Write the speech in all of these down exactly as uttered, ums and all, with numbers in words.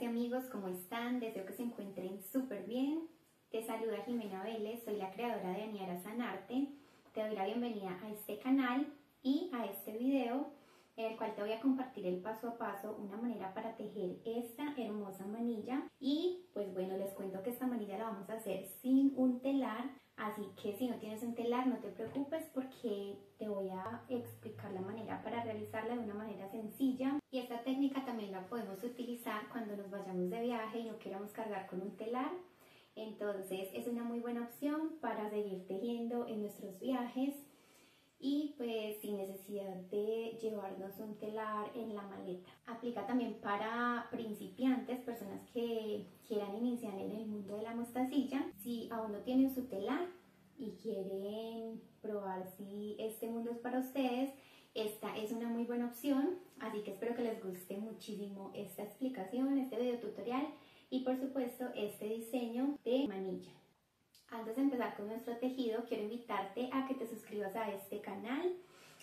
amigas y amigos, ¿cómo están? Deseo que se encuentren súper bien. Te saluda Jimena Vélez, soy la creadora de Aniara Sanarte. Te doy la bienvenida a este canal y a este video en el cual te voy a compartir el paso a paso, una manera para tejer esta hermosa manilla. Y pues bueno, les cuento que esta manilla la vamos a hacer sin un telar, así que si no tienes un telar no te preocupes porque te voy a explicar la manera para realizarla de una manera sencilla. Y esta técnica también la podemos utilizar cuando nos vayamos de viaje y no queramos cargar con un telar. Entonces es una muy buena opción para seguir tejiendo en nuestros viajes. Y pues sin necesidad de llevarnos un telar en la maleta. Aplica también para principiantes, personas que quieran iniciar en el mundo de la mostacilla. Si aún no tienen su telar y quieren probar si este mundo es para ustedes, esta es una muy buena opción. Así que espero que les guste muchísimo esta explicación, este video tutorial y por supuesto este diseño de manilla. Antes de empezar con nuestro tejido, quiero invitarte a que te suscribas a este canal,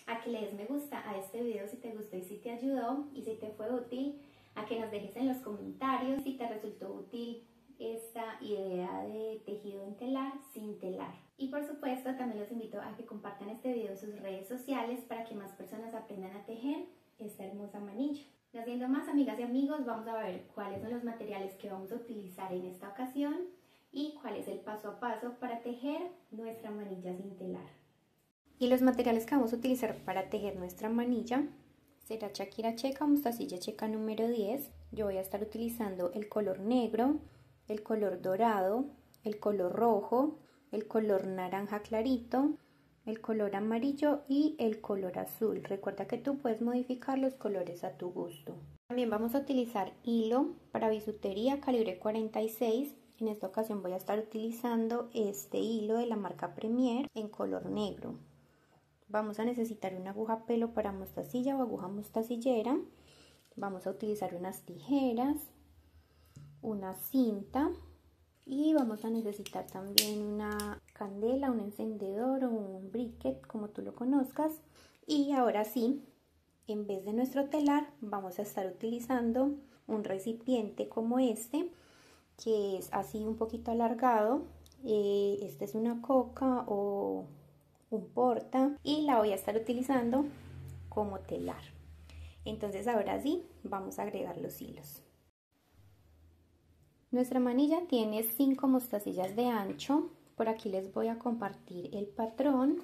a que le des me gusta a este video si te gustó y si te ayudó y si te fue útil, a que nos dejes en los comentarios si te resultó útil esta idea de tejido en telar, sin telar. Y por supuesto también los invito a que compartan este video en sus redes sociales para que más personas aprendan a tejer esta hermosa manilla. No siendo más, amigas y amigos, vamos a ver cuáles son los materiales que vamos a utilizar en esta ocasión y cuál es el paso a paso para tejer nuestra manilla sin telar. Y los materiales que vamos a utilizar para tejer nuestra manilla será chaquira checa, mostacilla checa número diez. Yo voy a estar utilizando el color negro, el color dorado, el color rojo, el color naranja clarito, el color amarillo y el color azul. Recuerda que tú puedes modificar los colores a tu gusto. También vamos a utilizar hilo para bisutería calibre cuarenta y seis. En esta ocasión voy a estar utilizando este hilo de la marca Premier en color negro. Vamos a necesitar una aguja pelo para mostacilla o aguja mostacillera. Vamos a utilizar unas tijeras, una cinta y vamos a necesitar también una candela, un encendedor o un briquet, como tú lo conozcas. Y ahora sí, en vez de nuestro telar, vamos a estar utilizando un recipiente como este, que es así un poquito alargado. Eh, esta es una coca o un porta y la voy a estar utilizando como telar. Entonces ahora sí vamos a agregar los hilos. Nuestra manilla tiene cinco mostacillas de ancho. Por aquí les voy a compartir el patrón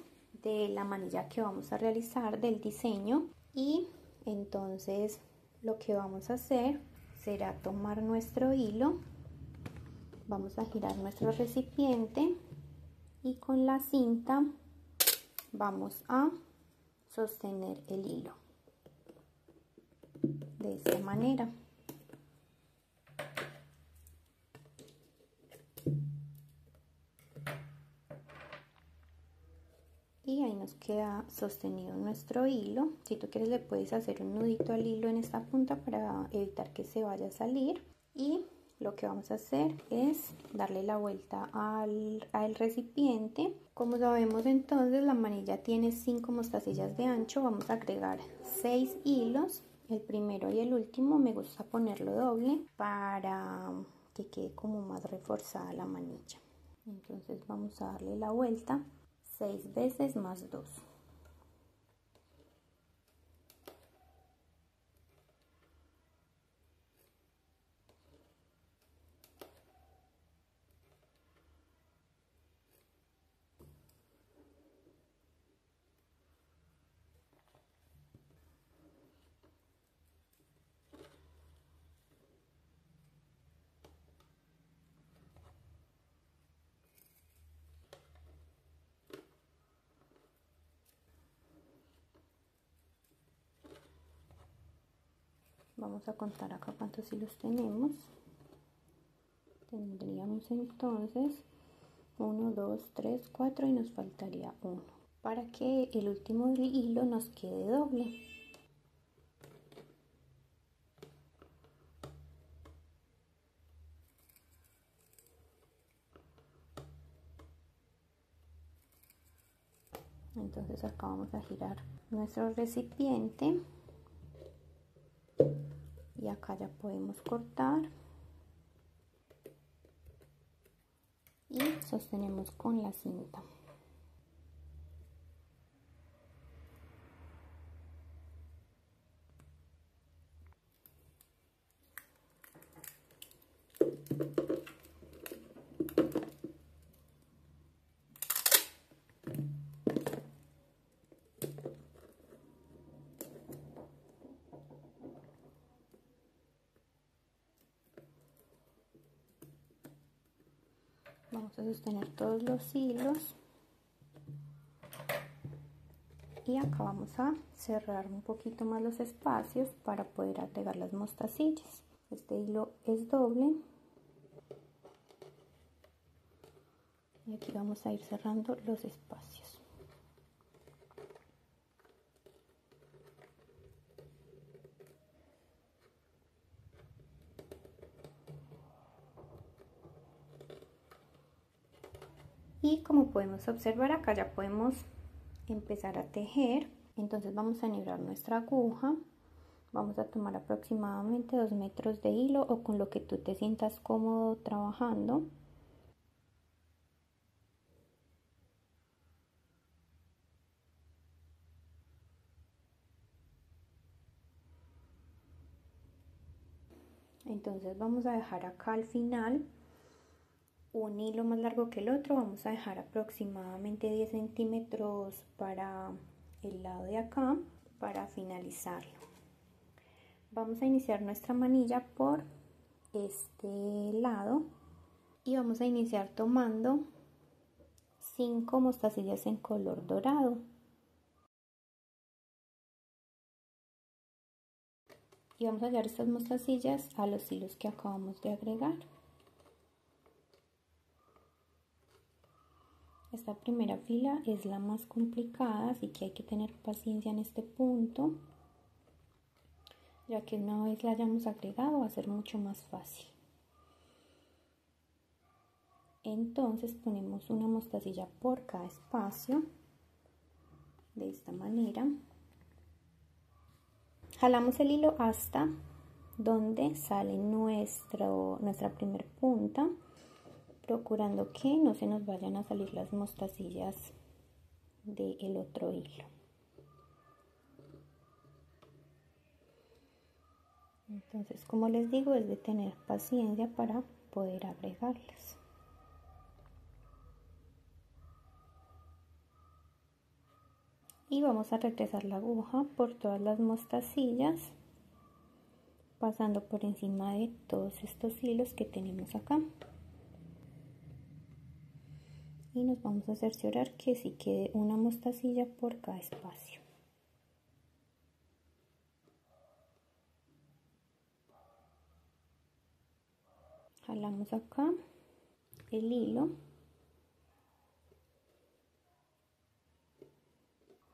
de la manilla que vamos a realizar, del diseño. Y entonces lo que vamos a hacer será tomar nuestro hilo. Vamos a girar nuestro recipiente y con la cinta vamos a sostener el hilo de esta manera. Y ahí nos queda sostenido nuestro hilo. Si tú quieres le puedes hacer un nudito al hilo en esta punta para evitar que se vaya a salir. Y lo que vamos a hacer es darle la vuelta al, al recipiente. Como sabemos entonces, la manilla tiene cinco mostacillas de ancho. Vamos a agregar seis hilos. El primero y el último me gusta ponerlo doble para que quede como más reforzada la manilla. Entonces vamos a darle la vuelta seis veces más dos. Vamos a contar acá cuántos hilos tenemos. Tendríamos entonces uno, dos, tres, cuatro y nos faltaría uno para que el último hilo nos quede doble. Entonces acá vamos a girar nuestro recipiente. Y acá ya podemos cortar y sostenemos con la cinta. Vamos a sostener todos los hilos y acá vamos a cerrar un poquito más los espacios para poder agregar las mostacillas. Este hilo es doble y aquí vamos a ir cerrando los espacios. Y como podemos observar, acá ya podemos empezar a tejer. Entonces vamos a enhebrar nuestra aguja. Vamos a tomar aproximadamente dos metros de hilo o con lo que tú te sientas cómodo trabajando. Entonces vamos a dejar acá al final un hilo más largo que el otro. Vamos a dejar aproximadamente diez centímetros para el lado de acá para finalizarlo. Vamos a iniciar nuestra manilla por este lado y vamos a iniciar tomando cinco mostacillas en color dorado y vamos a hallar estas mostacillas a los hilos que acabamos de agregar. Esta primera fila es la más complicada, así que hay que tener paciencia en este punto, ya que una vez la hayamos agregado va a ser mucho más fácil. Entonces ponemos una mostacilla por cada espacio, de esta manera. Jalamos el hilo hasta donde sale nuestro, nuestra primer punta, procurando que no se nos vayan a salir las mostacillas del otro hilo. Entonces, como les digo, es de tener paciencia para poder agregarlas. Y vamos a regresar la aguja por todas las mostacillas, pasando por encima de todos estos hilos que tenemos acá. Y nos vamos a cerciorar que sí quede una mostacilla por cada espacio. Jalamos acá el hilo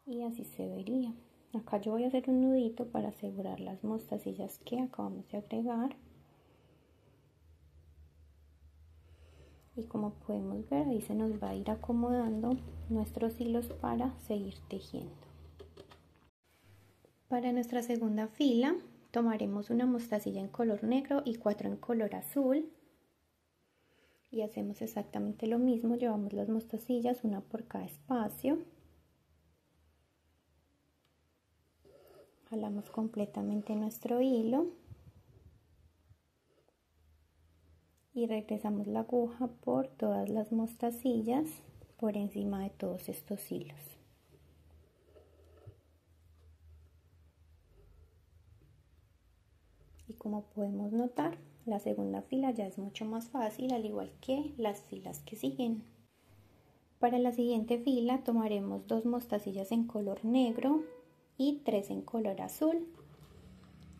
y así se vería. Acá yo voy a hacer un nudito para asegurar las mostacillas que acabamos de agregar. Y como podemos ver, ahí se nos va a ir acomodando nuestros hilos para seguir tejiendo. Para nuestra segunda fila tomaremos una mostacilla en color negro y cuatro en color azul y hacemos exactamente lo mismo. Llevamos las mostacillas una por cada espacio, jalamos completamente nuestro hilo y regresamos la aguja por todas las mostacillas por encima de todos estos hilos. Y como podemos notar, la segunda fila ya es mucho más fácil, al igual que las filas que siguen. Para la siguiente fila tomaremos dos mostacillas en color negro y tres en color azul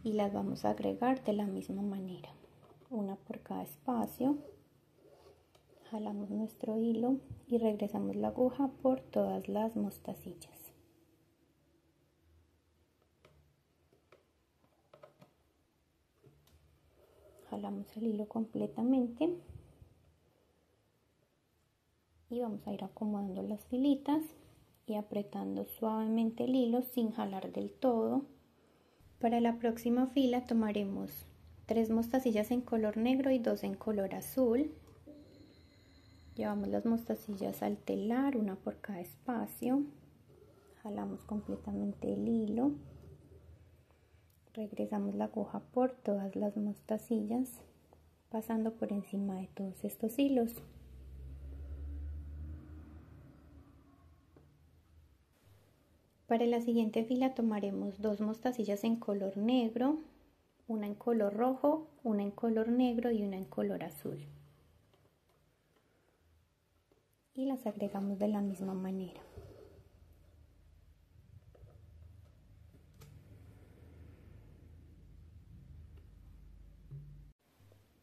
y las vamos a agregar de la misma manera. Una por cada espacio, jalamos nuestro hilo y regresamos la aguja por todas las mostacillas. Jalamos el hilo completamente y vamos a ir acomodando las filitas y apretando suavemente el hilo sin jalar del todo. Para la próxima fila tomaremos tres mostacillas en color negro y dos en color azul. Llevamos las mostacillas al telar, una por cada espacio, jalamos completamente el hilo, regresamos la aguja por todas las mostacillas, pasando por encima de todos estos hilos. Para la siguiente fila tomaremos dos mostacillas en color negro, una en color rojo, una en color negro y una en color azul. Y las agregamos de la misma manera.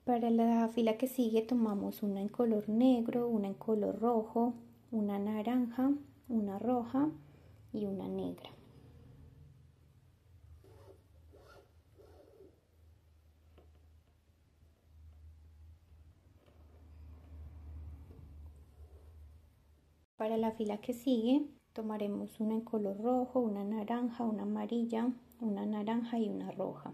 Para la fila que sigue tomamos una en color negro, una en color rojo, una naranja, una roja y una negra. Para la fila que sigue tomaremos una en color rojo, una naranja, una amarilla, una naranja y una roja.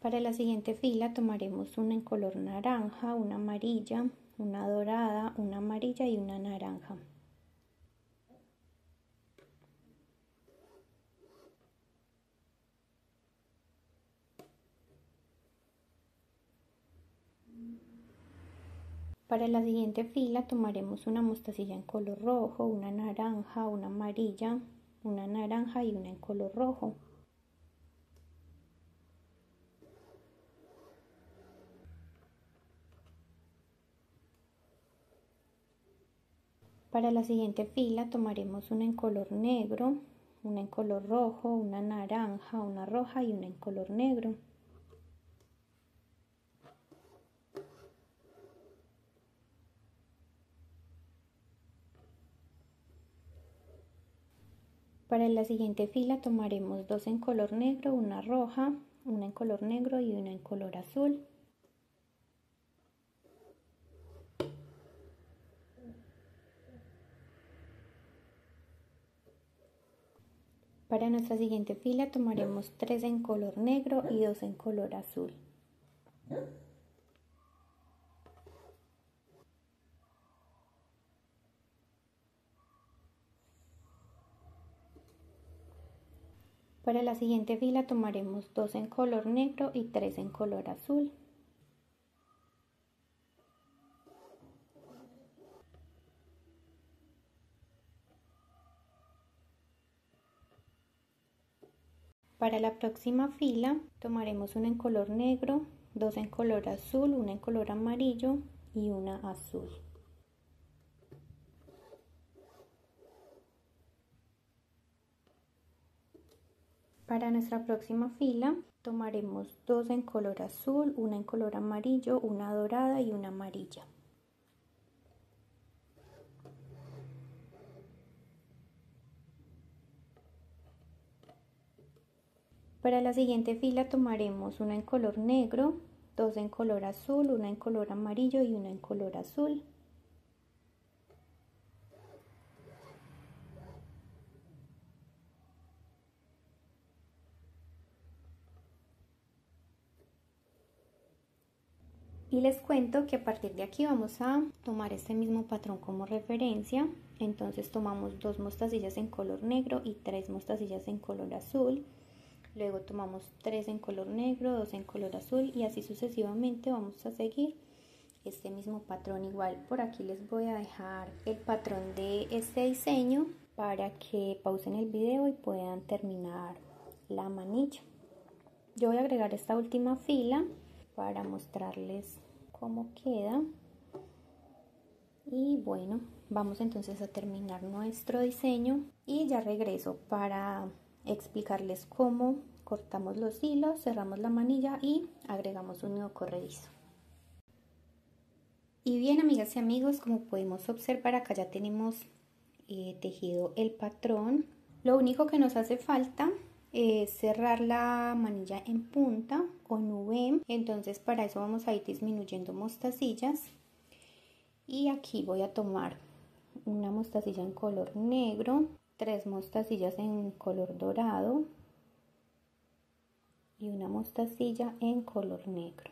Para la siguiente fila tomaremos una en color naranja, una amarilla, una dorada, una amarilla y una naranja. Para la siguiente fila tomaremos una mostacilla en color rojo, una naranja, una amarilla, una naranja y una en color rojo. Para la siguiente fila tomaremos una en color negro, una en color rojo, una naranja, una roja y una en color negro. Para la siguiente fila tomaremos dos en color negro, una roja, una en color negro y una en color azul. Para nuestra siguiente fila tomaremos tres en color negro y dos en color azul. Para la siguiente fila tomaremos dos en color negro y tres en color azul. Para la próxima fila tomaremos una en color negro, dos en color azul, una en color amarillo y una azul. Para nuestra próxima fila tomaremos dos en color azul, una en color amarillo, una dorada y una amarilla. Para la siguiente fila tomaremos una en color negro, dos en color azul, una en color amarillo y una en color azul. Y les cuento que a partir de aquí vamos a tomar este mismo patrón como referencia. Entonces tomamos dos mostacillas en color negro y tres mostacillas en color azul. Luego tomamos tres en color negro, dos en color azul y así sucesivamente vamos a seguir este mismo patrón. Igual por aquí les voy a dejar el patrón de este diseño para que pausen el video y puedan terminar la manilla. Yo voy a agregar esta última fila para mostrarles cómo queda. Y bueno, vamos entonces a terminar nuestro diseño y ya regreso para explicarles cómo cortamos los hilos, cerramos la manilla y agregamos un nudo corredizo. Y bien, amigas y amigos, como podemos observar acá ya tenemos eh, tejido el patrón. Lo único que nos hace falta es cerrar la manilla en punta o nube. Entonces para eso vamos a ir disminuyendo mostacillas y aquí voy a tomar una mostacilla en color negro, tres mostacillas en color dorado y una mostacilla en color negro.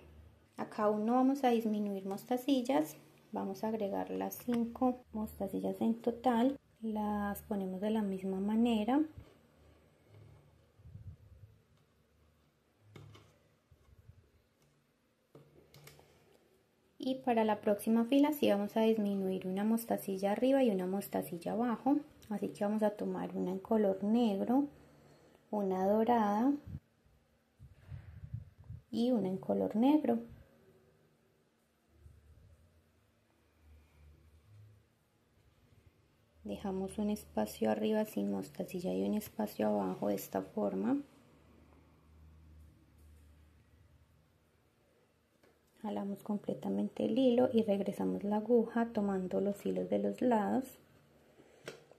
Acá aún no vamos a disminuir mostacillas, vamos a agregar las cinco mostacillas en total. Las ponemos de la misma manera. Y para la próxima fila sí vamos a disminuir una mostacilla arriba y una mostacilla abajo. Así que vamos a tomar una en color negro, una dorada y una en color negro. Dejamos un espacio arriba sin mostacilla y un espacio abajo de esta forma. Jalamos completamente el hilo y regresamos la aguja tomando los hilos de los lados,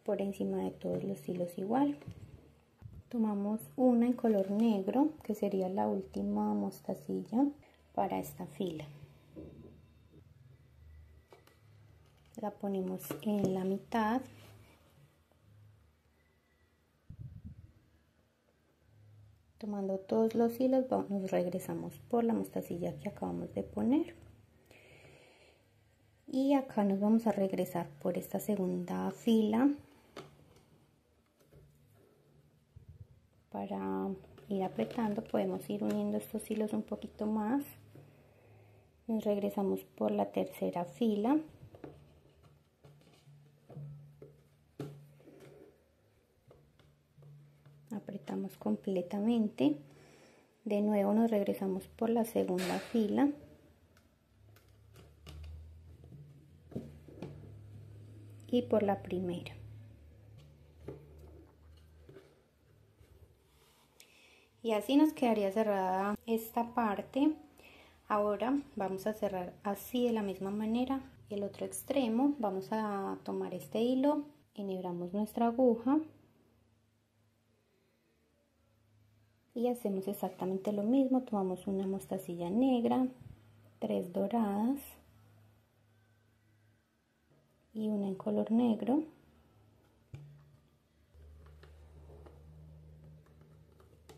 por encima de todos los hilos igual. Tomamos una en color negro, que sería la última mostacilla para esta fila. La ponemos en la mitad. Tomando todos los hilos, nos regresamos por la mostacilla que acabamos de poner. Y acá nos vamos a regresar por esta segunda fila para ir apretando. Podemos ir uniendo estos hilos un poquito más. Nos regresamos por la tercera fila. Apretamos completamente, de nuevo nos regresamos por la segunda fila, y por la primera, y así nos quedaría cerrada esta parte. Ahora vamos a cerrar así de la misma manera el otro extremo. Vamos a tomar este hilo, enhebramos nuestra aguja y hacemos exactamente lo mismo. Tomamos una mostacilla negra, tres doradas y una en color negro.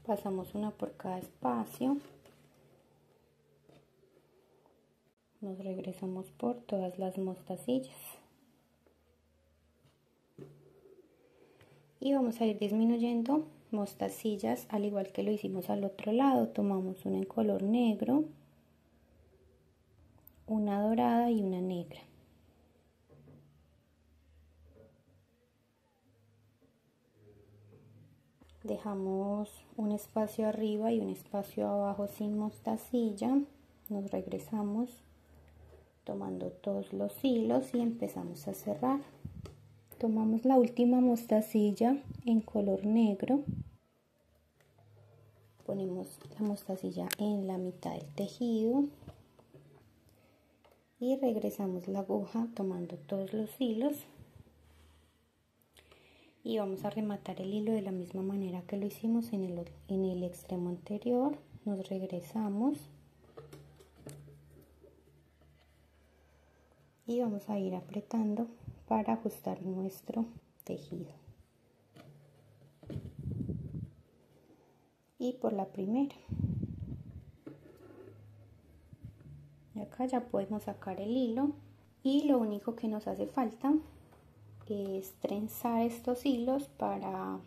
Pasamos una por cada espacio. Nos regresamos por todas las mostacillas. Y vamos a ir disminuyendo mostacillas al igual que lo hicimos al otro lado. Tomamos una en color negro, una dorada y una negra. Dejamos un espacio arriba y un espacio abajo sin mostacilla. Nos regresamos tomando todos los hilos y empezamos a cerrar. Tomamos la última mostacilla en color negro, ponemos la mostacilla en la mitad del tejido y regresamos la aguja tomando todos los hilos y vamos a rematar el hilo de la misma manera que lo hicimos en el, en el extremo anterior. Nos regresamos y vamos a ir apretando para ajustar nuestro tejido y por la primera. Y acá ya podemos sacar el hilo y lo único que nos hace falta es trenzar estos hilos para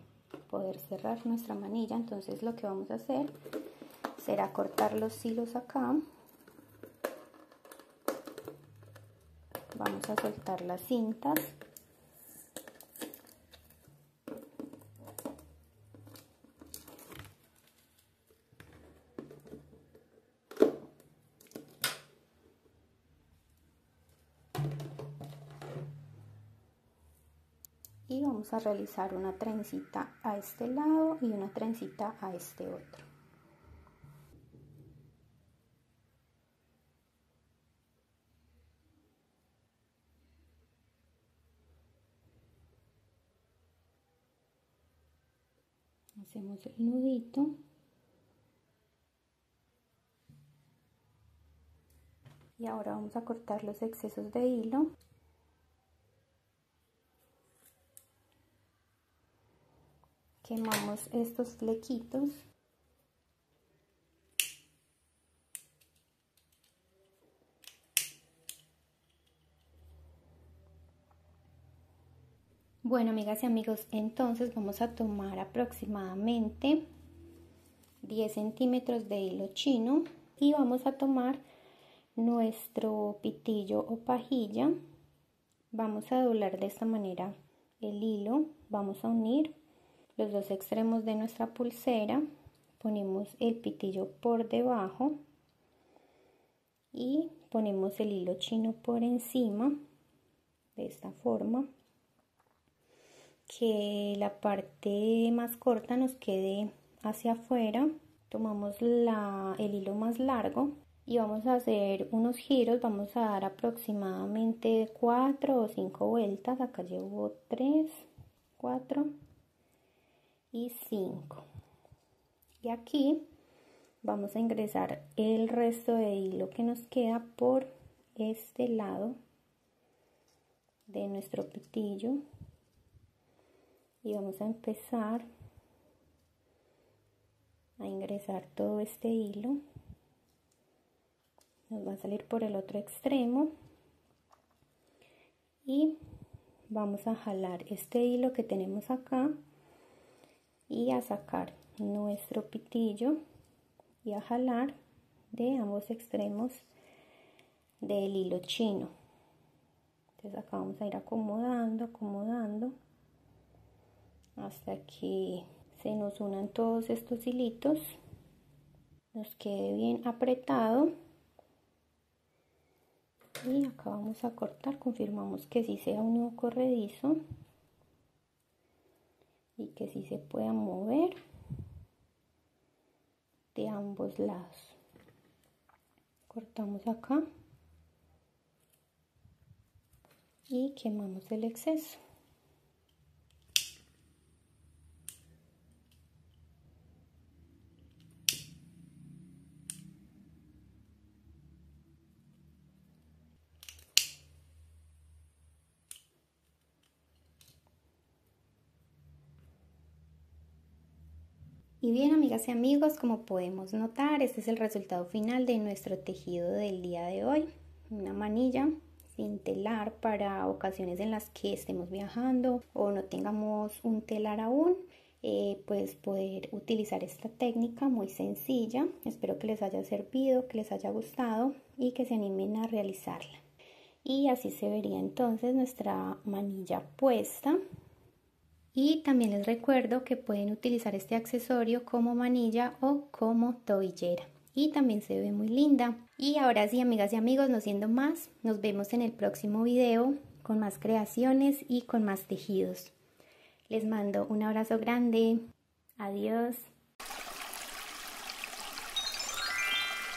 poder cerrar nuestra manilla. Entonces lo que vamos a hacer será cortar los hilos acá. Vamos a soltar las cintas y vamos a realizar una trencita a este lado y una trencita a este otro. Hacemos el nudito y ahora vamos a cortar los excesos de hilo quemamos estos flequitos. Bueno, amigas y amigos, entonces vamos a tomar aproximadamente diez centímetros de hilo chino y vamos a tomar nuestro pitillo o pajilla. Vamos a doblar de esta manera el hilo, vamos a unir los dos extremos de nuestra pulsera, ponemos el pitillo por debajo y ponemos el hilo chino por encima, de esta forma, que la parte más corta nos quede hacia afuera. Tomamos la, el hilo más largo y vamos a hacer unos giros, vamos a dar aproximadamente cuatro o cinco vueltas. Acá llevo tres, cuatro y cinco, y aquí vamos a ingresar el resto de hilo que nos queda por este lado de nuestro pitillo. Y vamos a empezar a ingresar todo este hilo. Nos va a salir por el otro extremo. Y vamos a jalar este hilo que tenemos acá. Y a sacar nuestro pitillo. Y a jalar de ambos extremos del hilo chino. Entonces acá vamos a ir acomodando, acomodando. Hasta que se nos unan todos estos hilitos, nos quede bien apretado, y acá vamos a cortar, confirmamos que sí sea un nudo corredizo y que sí se pueda mover de ambos lados. Cortamos acá y quemamos el exceso. Y bien, amigas y amigos, como podemos notar, este es el resultado final de nuestro tejido del día de hoy. Una manilla sin telar para ocasiones en las que estemos viajando o no tengamos un telar aún, eh, pues poder utilizar esta técnica muy sencilla. Espero que les haya servido, que les haya gustado y que se animen a realizarla. Y así se vería entonces nuestra manilla puesta. Y también les recuerdo que pueden utilizar este accesorio como manilla o como tobillera. Y también se ve muy linda. Y ahora sí, amigas y amigos, no siendo más, nos vemos en el próximo video con más creaciones y con más tejidos. Les mando un abrazo grande. Adiós.